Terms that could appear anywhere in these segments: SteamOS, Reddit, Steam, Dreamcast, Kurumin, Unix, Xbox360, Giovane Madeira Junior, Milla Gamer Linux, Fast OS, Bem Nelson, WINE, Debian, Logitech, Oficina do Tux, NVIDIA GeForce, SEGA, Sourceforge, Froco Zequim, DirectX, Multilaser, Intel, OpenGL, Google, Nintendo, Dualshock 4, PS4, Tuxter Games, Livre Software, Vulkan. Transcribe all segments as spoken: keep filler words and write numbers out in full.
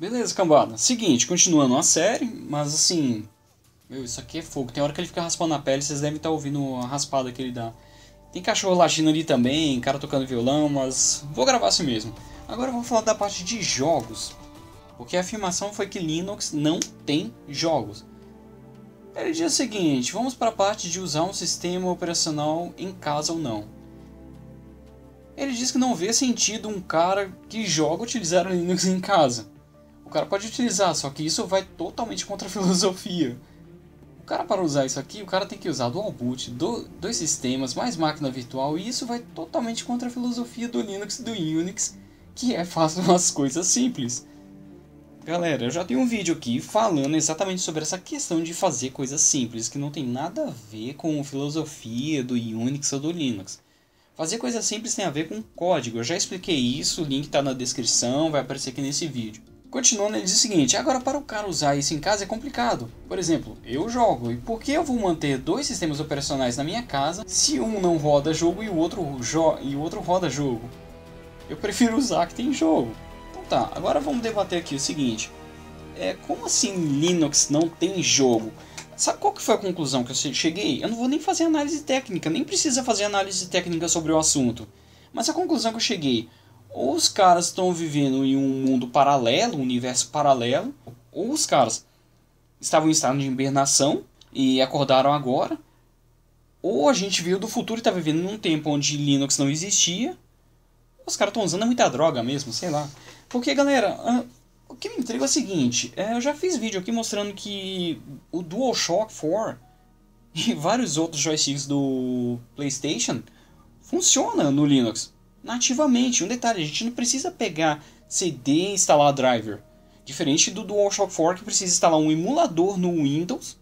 Beleza, cambada. Seguinte, continuando a série, mas assim... Meu, isso aqui é fogo. Tem hora que ele fica raspando a pele, vocês devem estar ouvindo a raspada que ele dá. Tem cachorro latindo ali também, cara tocando violão, mas vou gravar assim mesmo. Agora vamos falar da parte de jogos. Porque a afirmação foi que Linux não tem jogos. Ele diz o seguinte, vamos para a parte de usar um sistema operacional em casa ou não. Ele diz que não vê sentido um cara que joga utilizar o Linux em casa. O cara pode utilizar, só que isso vai totalmente contra a filosofia. O cara, para usar isso aqui, o cara tem que usar dual boot, do, dois sistemas, mais máquina virtual, e isso vai totalmente contra a filosofia do Linux e do Unix, que é façam as coisas simples. Galera, eu já tenho um vídeo aqui falando exatamente sobre essa questão de fazer coisas simples, que não tem nada a ver com filosofia do Unix ou do Linux. Fazer coisas simples tem a ver com código, eu já expliquei isso, o link está na descrição, vai aparecer aqui nesse vídeo. Continuando, ele diz o seguinte, agora para o cara usar isso em casa é complicado. Por exemplo, eu jogo, e por que eu vou manter dois sistemas operacionais na minha casa se um não roda jogo e o outro, jo e o outro roda jogo? Eu prefiro usar que tem jogo. Tá, agora vamos debater aqui o seguinte, é, como assim Linux não tem jogo? Sabe qual que foi a conclusão que eu cheguei? Eu não vou nem fazer análise técnica, nem precisa fazer análise técnica sobre o assunto. Mas a conclusão que eu cheguei, ou os caras estão vivendo em um mundo paralelo, um universo paralelo, ou os caras estavam em estado de hibernação e acordaram agora, ou a gente veio do futuro e está vivendo num tempo onde Linux não existia, os caras estão usando muita droga mesmo, sei lá. Porque, galera, o que me intriga é o seguinte, eu já fiz vídeo aqui mostrando que o Dualshock quatro e vários outros joysticks do PlayStation funcionam no Linux, nativamente. Um detalhe, a gente não precisa pegar C D e instalar driver, diferente do Dualshock quatro que precisa instalar um emulador no Windows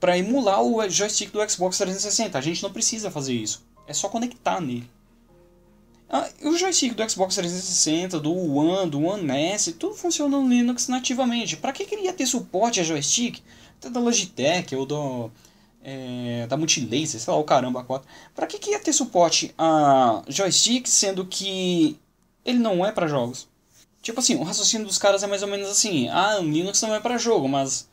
para emular o joystick do Xbox trezentos e sessenta, a gente não precisa fazer isso, é só conectar nele. Ah, o joystick do Xbox trezentos e sessenta, do One, do One S, tudo funciona no Linux nativamente. Pra que ele ia ter suporte a joystick? Até da Logitech ou do, é, da Multilaser, sei lá, o caramba, quatro. Pra que ia ter suporte a joystick, sendo que ele não é pra jogos? Tipo assim, o raciocínio dos caras é mais ou menos assim. Ah, o Linux não é pra jogo, mas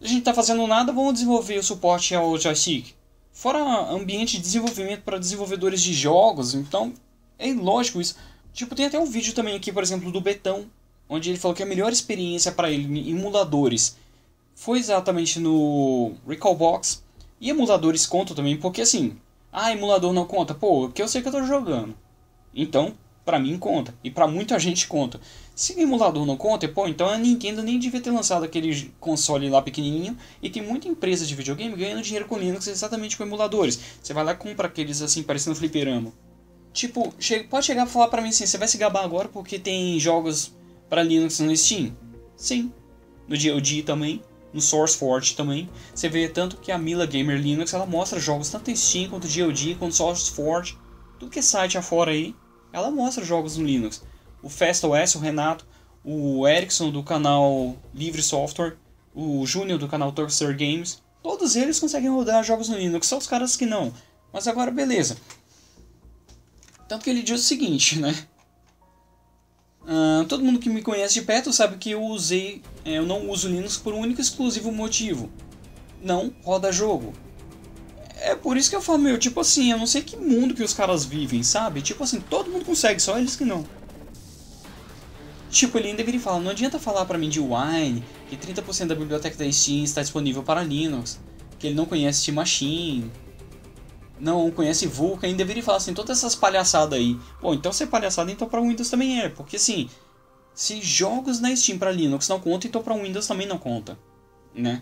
a gente tá fazendo nada, vamos desenvolver o suporte ao joystick. Fora ambiente de desenvolvimento para desenvolvedores de jogos, então... É lógico isso. Tipo, tem até um vídeo também aqui, por exemplo, do Betão, onde ele falou que a melhor experiência para ele em emuladores foi exatamente no Recalbox. E emuladores contam também, porque assim, ah, emulador não conta? Pô, porque eu sei que eu tô jogando. Então, pra mim conta. E pra muita gente conta. Se emulador não conta, pô, então a Nintendo nem devia ter lançado aquele console lá pequenininho. E tem muita empresa de videogame ganhando dinheiro com Linux exatamente com emuladores. Você vai lá e compra aqueles assim, parecendo fliperama. Tipo, pode chegar e falar pra mim assim, você vai se gabar agora porque tem jogos pra Linux no Steam? Sim. No G O G também, no Sourceforge também. Você vê tanto que a Milla Gamer Linux, ela mostra jogos tanto em Steam, quanto G O G, quanto Sourceforge. Tudo que é site afora aí, ela mostra jogos no Linux. O Fast O S, o Renato, o Erickson do canal Livre Software, o Júnior do canal Tuxter Games. Todos eles conseguem rodar jogos no Linux, só os caras que não. Mas agora beleza. Tanto que ele diz o seguinte, né? Ah, todo mundo que me conhece de perto sabe que eu usei, eu não uso Linux por um único e exclusivo motivo. Não roda jogo. É por isso que eu falo, meu, tipo assim, eu não sei que mundo que os caras vivem, sabe? Tipo assim, todo mundo consegue, só eles que não. Tipo, ele ainda vira e fala, não adianta falar pra mim de WINE, que trinta por cento da biblioteca da Steam está disponível para Linux, que ele não conhece Steam Machine... Não conhece Vulkan, ainda deveria falar assim, todas essas palhaçadas aí. Bom, então se é palhaçada, então para Windows também é. Porque assim, se jogos na Steam para Linux não conta, então para Windows também não conta, né?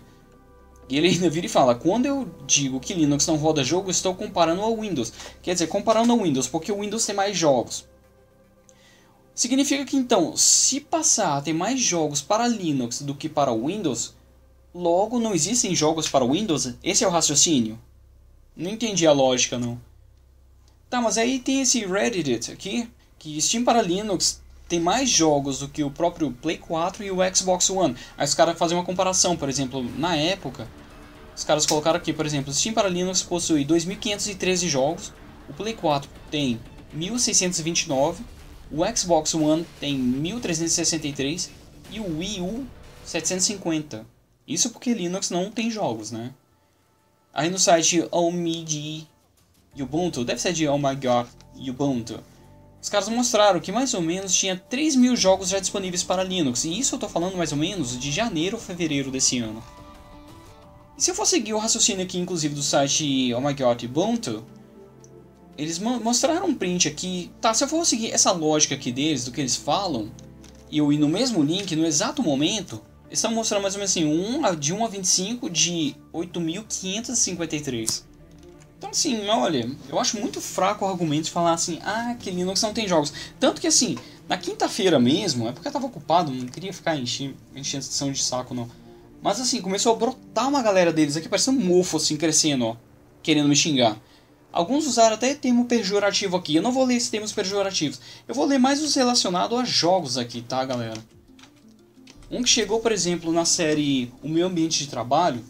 E ele ainda vira e fala, quando eu digo que Linux não roda jogo, estou comparando ao Windows. Quer dizer, comparando ao Windows, porque o Windows tem mais jogos. Significa que então, se passar a ter mais jogos para Linux do que para Windows, logo não existem jogos para Windows? Esse é o raciocínio? Não entendi a lógica, não. Tá, mas aí tem esse Reddit aqui, que Steam para Linux tem mais jogos do que o próprio Play quatro e o Xbox One. Aí os caras fazem uma comparação, por exemplo, na época, os caras colocaram aqui, por exemplo, Steam para Linux possui dois mil quinhentos e treze jogos, o Play quatro tem mil seiscentos e vinte e nove, o Xbox One tem mil trezentos e sessenta e três e o Wii U setecentos e cinquenta. Isso porque Linux não tem jogos, né? Aí no site Oh My God Ubuntu, deve ser de Oh My God Ubuntu, os caras mostraram que mais ou menos tinha três mil jogos já disponíveis para Linux. E isso eu tô falando mais ou menos de janeiro ou fevereiro desse ano. E se eu for seguir o raciocínio aqui, inclusive, do site Oh My God Ubuntu, eles mostraram um print aqui. Tá, se eu for seguir essa lógica aqui deles, do que eles falam, e eu ir no mesmo link, no exato momento, eles estão mostrando mais ou menos assim, um, de um a vinte e cinco, de oito mil quinhentos e cinquenta e três. Então assim, olha, eu acho muito fraco o argumento de falar assim, ah, que Linux não tem jogos. Tanto que assim, na quinta-feira mesmo, é porque eu tava ocupado, não queria ficar enchendo enchendo de saco não. Mas assim, começou a brotar uma galera deles aqui, parecendo um mofo assim, crescendo, ó, querendo me xingar. Alguns usaram até termo pejorativo aqui. Eu não vou ler esses termos pejorativos. Eu vou ler mais os relacionados a jogos aqui, tá, galera? Um que chegou, por exemplo, na série O Meu Ambiente de Trabalho,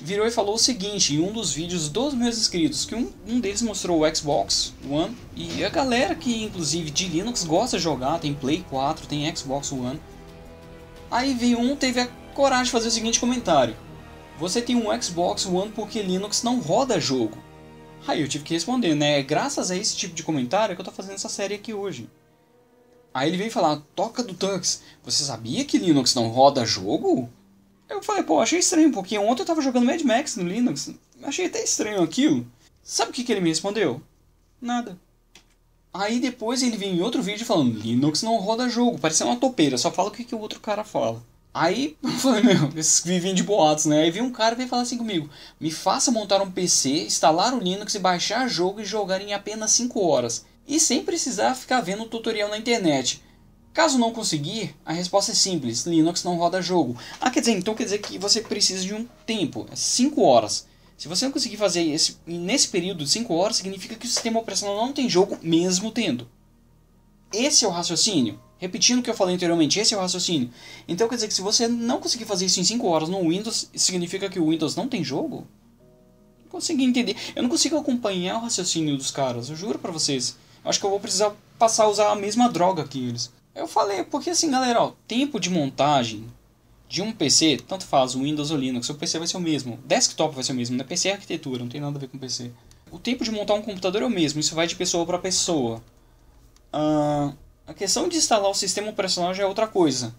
virou e falou o seguinte, em um dos vídeos dos meus inscritos, que um, um deles mostrou o Xbox One, e a galera que, inclusive, de Linux gosta de jogar, tem Play quatro, tem Xbox One. Aí veio um, teve a coragem de fazer o seguinte comentário. Você tem um Xbox One porque Linux não roda jogo. Aí eu tive que responder, né? Graças a esse tipo de comentário que eu tô fazendo essa série aqui hoje. Aí ele veio falar, toca do Tux, você sabia que Linux não roda jogo? Eu falei, pô, achei estranho, porque ontem eu tava jogando Mad Max no Linux. Achei até estranho aquilo. Sabe o que, que ele me respondeu? Nada. Aí depois ele veio em outro vídeo falando, Linux não roda jogo, parecia uma topeira, só fala o que, que o outro cara fala. Aí eu falei, meu, esses vivem de boatos, né? Aí veio um cara e veio falar assim comigo, me faça montar um P C, instalar o Linux e baixar jogo e jogar em apenas cinco horas. E sem precisar ficar vendo tutorial na internet. Caso não conseguir, a resposta é simples, Linux não roda jogo. Ah, quer dizer, então quer dizer que você precisa de um tempo, é cinco horas. Se você não conseguir fazer esse, nesse período de cinco horas, significa que o sistema operacional não tem jogo mesmo tendo. Esse é o raciocínio. Repetindo o que eu falei anteriormente, esse é o raciocínio. Então quer dizer que se você não conseguir fazer isso em cinco horas no Windows, significa que o Windows não tem jogo? Não consegui entender. Eu não consigo acompanhar o raciocínio dos caras, eu juro pra vocês. Acho que eu vou precisar passar a usar a mesma droga que eles. Eu falei, porque assim galera, ó, tempo de montagem de um P C, tanto faz o Windows ou Linux, o P C vai ser o mesmo. Desktop vai ser o mesmo, né? P C é arquitetura, não tem nada a ver com P C. O tempo de montar um computador é o mesmo, isso vai de pessoa pra pessoa. Ahn... Uh... A questão de instalar o sistema operacional já é outra coisa.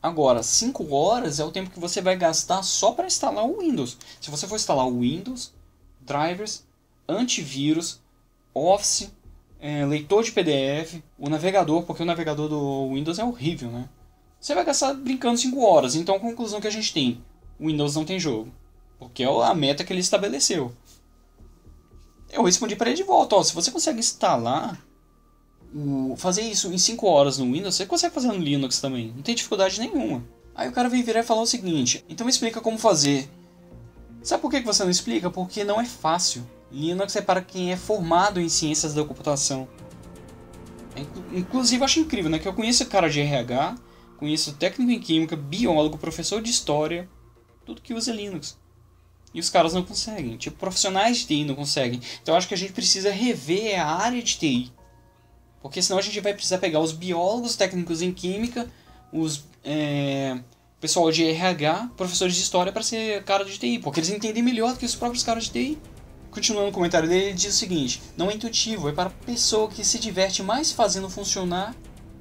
Agora, cinco horas é o tempo que você vai gastar só para instalar o Windows. Se você for instalar o Windows, drivers, antivírus, Office, é, leitor de P D F, o navegador, porque o navegador do Windows é horrível, né? Você vai gastar brincando cinco horas. Então, a conclusão que a gente tem, o Windows não tem jogo. Porque é a meta que ele estabeleceu. Eu respondi para ele de volta, ó, se você consegue instalar... fazer isso em cinco horas no Windows, você consegue fazer no Linux também, não tem dificuldade nenhuma. Aí o cara veio virar e falar o seguinte, então me explica como fazer. Sabe por que você não explica? Porque não é fácil. Linux é para quem é formado em ciências da computação. Inclusive, acho incrível, né? Que eu conheço cara de R H, conheço técnico em química, biólogo, professor de história, tudo que usa Linux. E os caras não conseguem, tipo, profissionais de T I não conseguem. Então acho que a gente precisa rever a área de T I. Porque senão a gente vai precisar pegar os biólogos, técnicos em química, os é, pessoal de R H, professores de história para ser cara de T I, porque eles entendem melhor do que os próprios caras de T I. Continuando o comentário dele, ele diz o seguinte, não é intuitivo, é para pessoa que se diverte mais fazendo funcionar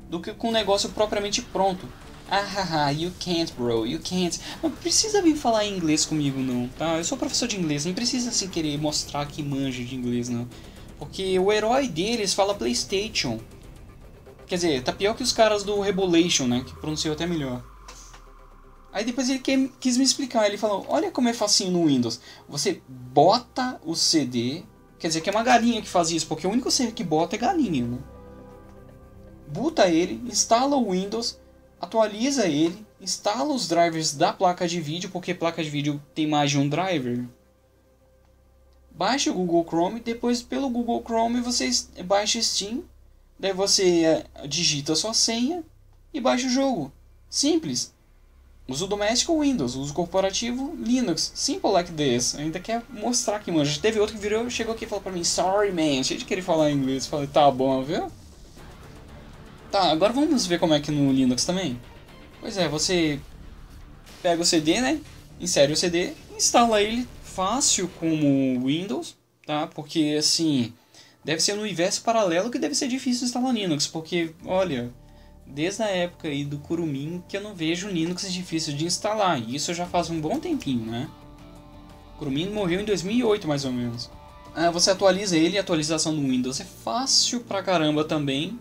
do que com o negócio propriamente pronto. Ah, haha, you can't bro, you can't. Não precisa vir falar em inglês comigo não, tá? Eu sou professor de inglês, não precisa assim querer mostrar que manja de inglês não. Porque o herói deles fala PlayStation. Quer dizer, tá pior que os caras do Rebolation, né? Que pronunciou até melhor. Aí depois ele que, quis me explicar. Ele falou, olha como é facinho no Windows. Você bota o C D... Quer dizer, que é uma galinha que faz isso. Porque o único ser que bota é galinha, né? Bota ele, instala o Windows, atualiza ele, instala os drivers da placa de vídeo. Porque placa de vídeo tem mais de um driver. Baixa o Google Chrome, depois pelo Google Chrome você baixa Steam, daí você digita a sua senha e baixa o jogo. Simples. Uso doméstico Windows, uso corporativo Linux. Simple like this. Ainda quer mostrar que manja. Teve outro que virou, chegou aqui e falou pra mim, sorry man, cheio de querer falar inglês. Falei, tá bom, viu? Tá, agora vamos ver como é que no Linux também. Pois é, você pega o C D, né? Insere o C D, instala ele fácil como Windows, tá? Porque assim, deve ser um universo paralelo que deve ser difícil instalar Linux, porque olha, desde a época aí do Kurumin que eu não vejo Linux difícil de instalar, e isso já faz um bom tempinho, né? O Kurumin morreu em dois mil e oito mais ou menos. Ah, você atualiza ele, a atualização do Windows é fácil pra caramba também.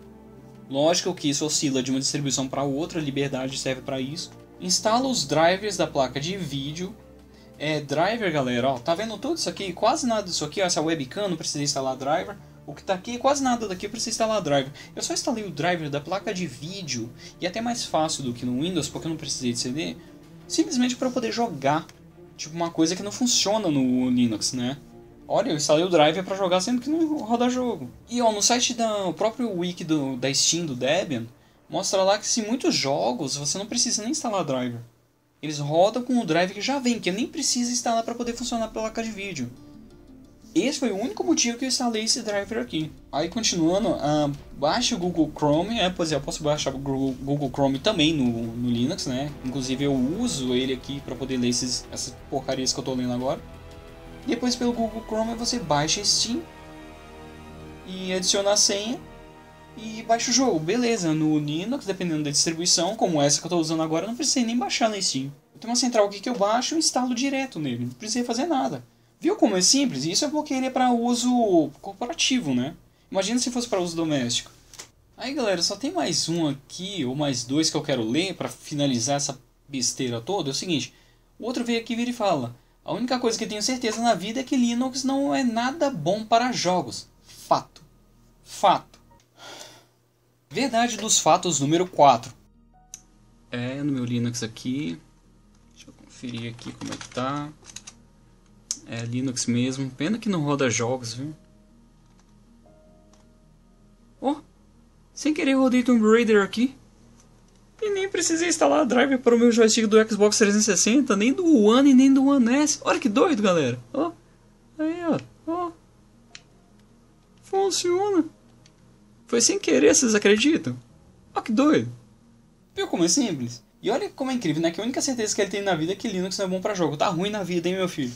Lógico que isso oscila de uma distribuição para outra, liberdade serve para isso. Instala os drivers da placa de vídeo. É, driver, galera, ó, tá vendo tudo isso aqui? Quase nada disso aqui, ó, essa webcam não precisa instalar driver. O que tá aqui, quase nada daqui precisa instalar driver. Eu só instalei o driver da placa de vídeo, e até mais fácil do que no Windows, porque eu não precisei de C D, simplesmente para poder jogar, tipo uma coisa que não funciona no Linux, né? Olha, eu instalei o driver para jogar sendo que não roda jogo. E ó, no site do próprio wiki do, da Steam, do Debian, mostra lá que se muitos jogos você não precisa nem instalar driver. Eles rodam com o driver que já vem, que eu nem preciso instalar para poder funcionar pela placa de vídeo. Esse foi o único motivo que eu instalei esse driver aqui. Aí continuando, uh, baixe o Google Chrome. É, pois é, eu posso baixar o Google Chrome também no, no Linux, né? Inclusive eu uso ele aqui para poder ler esses, essas porcarias que eu tô lendo agora. Depois pelo Google Chrome você baixa Steam e adiciona a senha e baixa o jogo. Beleza, no Linux, dependendo da distribuição, como essa que eu tô usando agora, eu não precisei nem baixar na Steam. Eu tenho uma central aqui que eu baixo e instalo direto nele, não precisei fazer nada. Viu como é simples? Isso é porque ele é para uso corporativo, né? Imagina se fosse para uso doméstico. Aí, galera, só tem mais um aqui, ou mais dois que eu quero ler para finalizar essa besteira toda. É o seguinte, o outro veio aqui, vira e fala: a única coisa que tenho certeza na vida é que Linux não é nada bom para jogos. Fato. Fato. Verdade dos fatos número quatro. É, no meu Linux aqui, deixa eu conferir aqui como é que tá. É Linux mesmo, pena que não roda jogos, viu? Oh, sem querer rodei Tomb Raider aqui. E nem precisei instalar a driver para o meu joystick do Xbox trezentos e sessenta, nem do One e nem do One S. Olha que doido, galera. Ó, oh, aí ó, ó, oh. Funciona. Foi sem querer, vocês acreditam? Ó, oh, que doido. Viu como é simples? E olha como é incrível, né? Que a única certeza que ele tem na vida é que Linux não é bom para jogo. Tá ruim na vida, hein, meu filho?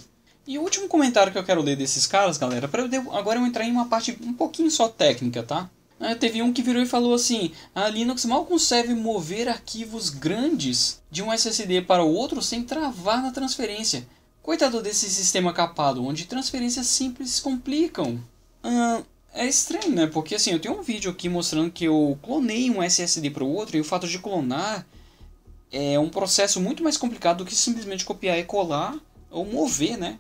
E o último comentário que eu quero ler desses caras, galera, pra eu de... agora eu entrar em uma parte um pouquinho só técnica, tá? Ah, teve um que virou e falou assim: a Linux mal consegue mover arquivos grandes de um S S D para o outro sem travar na transferência. Coitado desse sistema capado, onde transferências simples complicam. Ah, é estranho, né? Porque assim, eu tenho um vídeo aqui mostrando que eu clonei um S S D para o outro, e o fato de clonar é um processo muito mais complicado do que simplesmente copiar e colar ou mover, né?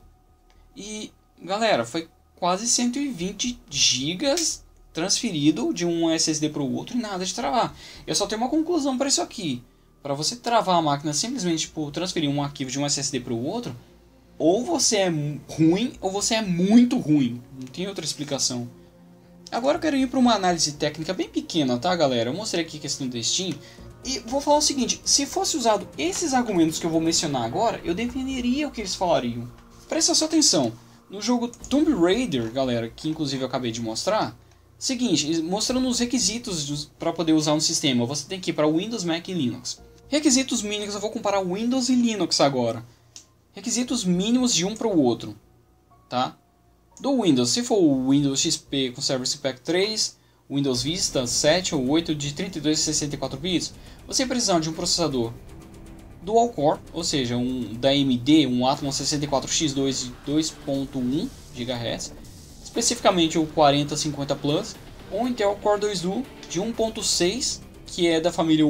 E, galera, foi quase cento e vinte gigas transferido de um S S D para o outro e nada de travar. Eu só tenho uma conclusão para isso aqui. Para você travar a máquina simplesmente por transferir um arquivo de um S S D para o outro, ou você é ruim ou você é muito ruim. Não tem outra explicação. Agora eu quero ir para uma análise técnica bem pequena, tá, galera? Eu mostrei aqui a questão do Steam. E vou falar o seguinte, se fosse usado esses argumentos que eu vou mencionar agora, eu definiria o que eles falariam. Presta sua atenção, no jogo Tomb Raider, galera, que inclusive eu acabei de mostrar, seguinte, mostrando os requisitos para poder usar um sistema, você tem que ir para Windows, Mac e Linux. Requisitos mínimos, eu vou comparar Windows e Linux agora. Requisitos mínimos de um para o outro, tá? Do Windows, se for o Windows X P com Service Pack três, Windows Vista sete ou oito de trinta e dois a sessenta e quatro bits, você precisa de um processador Dual Core, ou seja, um da A M D, um Athlon sessenta e quatro X dois de dois ponto um gigahertz, especificamente o quarenta cinquenta Plus, ou um Intel Core dois Duo de um ponto seis, que é da família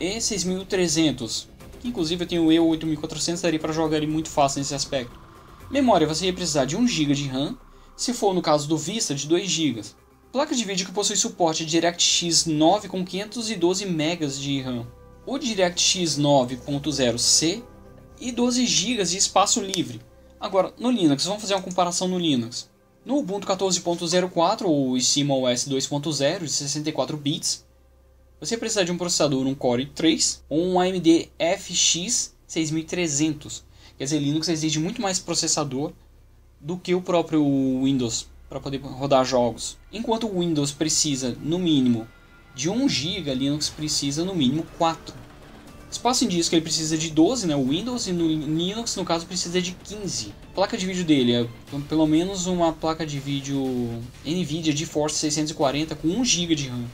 E sessenta e três zero zero, que inclusive eu tenho o E oito mil e quatrocentos, daria para jogar ele muito fácil nesse aspecto. Memória, você ia precisar de um gigabyte de RAM, se for no caso do Vista, de dois gigabytes. Placa de vídeo que possui suporte DirectX nove com quinhentos e doze megabytes de RAM. O DirectX nove ponto zero C e doze gigabytes de espaço livre. Agora, no Linux, vamos fazer uma comparação no Linux. No Ubuntu quatorze ponto zero quatro ou SteamOS dois ponto zero de sessenta e quatro bits, você precisa de um processador, um Core i três ou um A M D F X seis mil e trezentos. Quer dizer, Linux exige muito mais processador do que o próprio Windows para poder rodar jogos. Enquanto o Windows precisa, no mínimo, de um gigabyte, Linux precisa no mínimo quatro. Espaço em disco ele precisa de doze, né, o Windows, e no Linux, no caso, precisa de quinze. A placa de vídeo dele é pelo menos uma placa de vídeo NVIDIA GeForce seiscentos e quarenta com um gigabyte de RAM.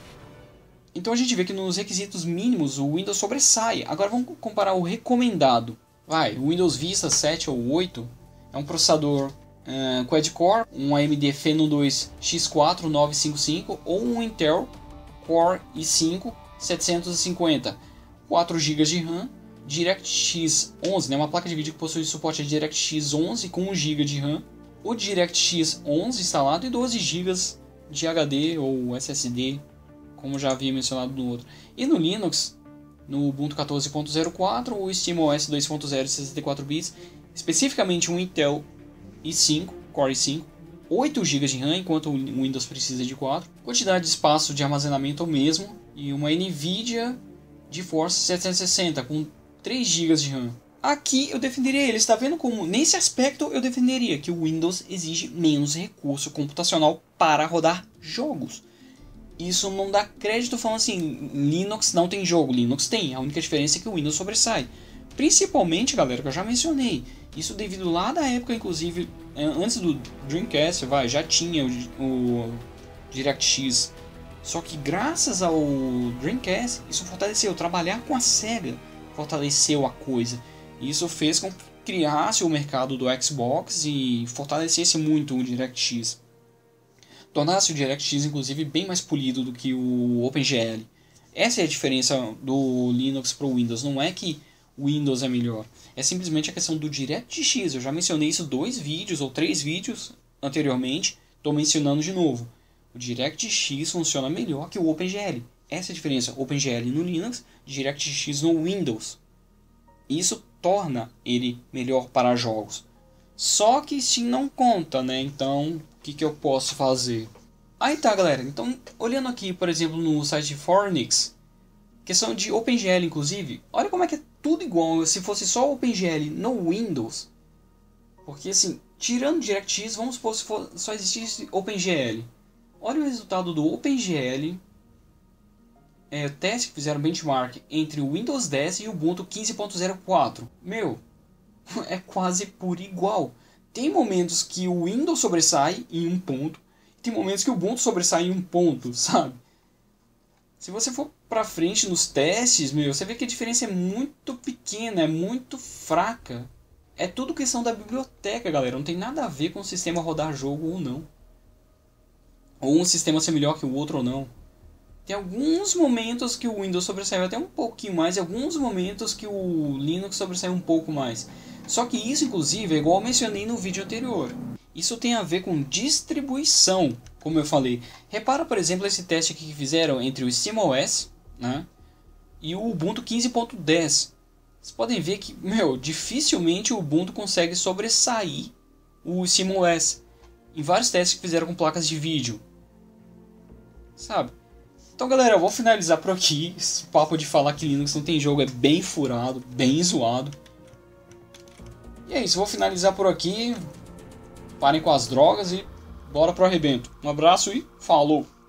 Então a gente vê que nos requisitos mínimos o Windows sobressai. Agora vamos comparar o recomendado. Vai, o Windows Vista sete ou oito é um processador uh, quad-core, um A M D Phenom dois X quatro nove cinco cinco ou um Intel Core i cinco setecentos e cinquenta, quatro gigabytes de RAM, DirectX onze, né, uma placa de vídeo que possui suporte a DirectX onze com um gigabyte de RAM, o DirectX onze instalado e doze gigabytes de H D ou S S D, como já havia mencionado no outro. E no Linux, no Ubuntu quatorze ponto zero quatro, o SteamOS dois ponto zero sessenta e quatro bits, especificamente um Intel i cinco, Core i cinco, oito gigabytes de RAM, enquanto o Windows precisa de quatro, quantidade de espaço de armazenamento mesmo, e uma NVIDIA GeForce setecentos e sessenta com três gigabytes de RAM. Aqui eu defenderia ele, está vendo como nesse aspecto eu defenderia que o Windows exige menos recurso computacional para rodar jogos. Isso não dá crédito falando assim, Linux não tem jogo, Linux tem, a única diferença é que o Windows sobressai. Principalmente, galera, que eu já mencionei, isso devido lá da época, inclusive, antes do Dreamcast, vai, já tinha o, o DirectX. Só que graças ao Dreamcast, isso fortaleceu, trabalhar com a SEGA fortaleceu a coisa. Isso fez com que criasse o mercado do Xbox e fortalecesse muito o DirectX. Tornasse o DirectX, inclusive, bem mais polido do que o OpenGL. Essa é a diferença do Linux para o Windows, não é que o Windows é melhor. É simplesmente a questão do DirectX, eu já mencionei isso dois vídeos ou três vídeos anteriormente, estou mencionando de novo. O DirectX funciona melhor que o OpenGL. Essa é a diferença, OpenGL no Linux, DirectX no Windows. Isso torna ele melhor para jogos. Só que se não conta, né? Então, o que, que eu posso fazer? Aí tá, galera. Então, olhando aqui, por exemplo, no site de Fornix, questão de OpenGL, inclusive, olha como é que é tudo igual. Se fosse só OpenGL no Windows, porque assim, tirando DirectX, vamos supor se for, só existisse OpenGL. Olha o resultado do OpenGL, é, teste que fizeram benchmark entre o Windows dez e o Ubuntu quinze ponto zero quatro. Meu, é quase por igual. Tem momentos que o Windows sobressai em um ponto, tem momentos que o Ubuntu sobressai em um ponto, sabe? Se você for pra frente nos testes, meu, você vê que a diferença é muito pequena, é muito fraca. É tudo questão da biblioteca, galera, não tem nada a ver com o sistema rodar jogo ou não. Ou um sistema ser melhor que o outro ou não. Tem alguns momentos que o Windows sobressaiu até um pouquinho mais. E alguns momentos que o Linux sobressaiu um pouco mais. Só que isso, inclusive, é igual eu mencionei no vídeo anterior. Isso tem a ver com distribuição, como eu falei. Repara, por exemplo, esse teste aqui que fizeram entre o SteamOS, né, e o Ubuntu quinze ponto dez. Vocês podem ver que, meu, dificilmente o Ubuntu consegue sobressair o SteamOS. Em vários testes que fizeram com placas de vídeo. Sabe? Então, galera, eu vou finalizar por aqui. Esse papo de falar que Linux não tem jogo é bem furado, bem zoado. E é isso, vou finalizar por aqui. Parem com as drogas e bora pro arrebento. Um abraço e falou!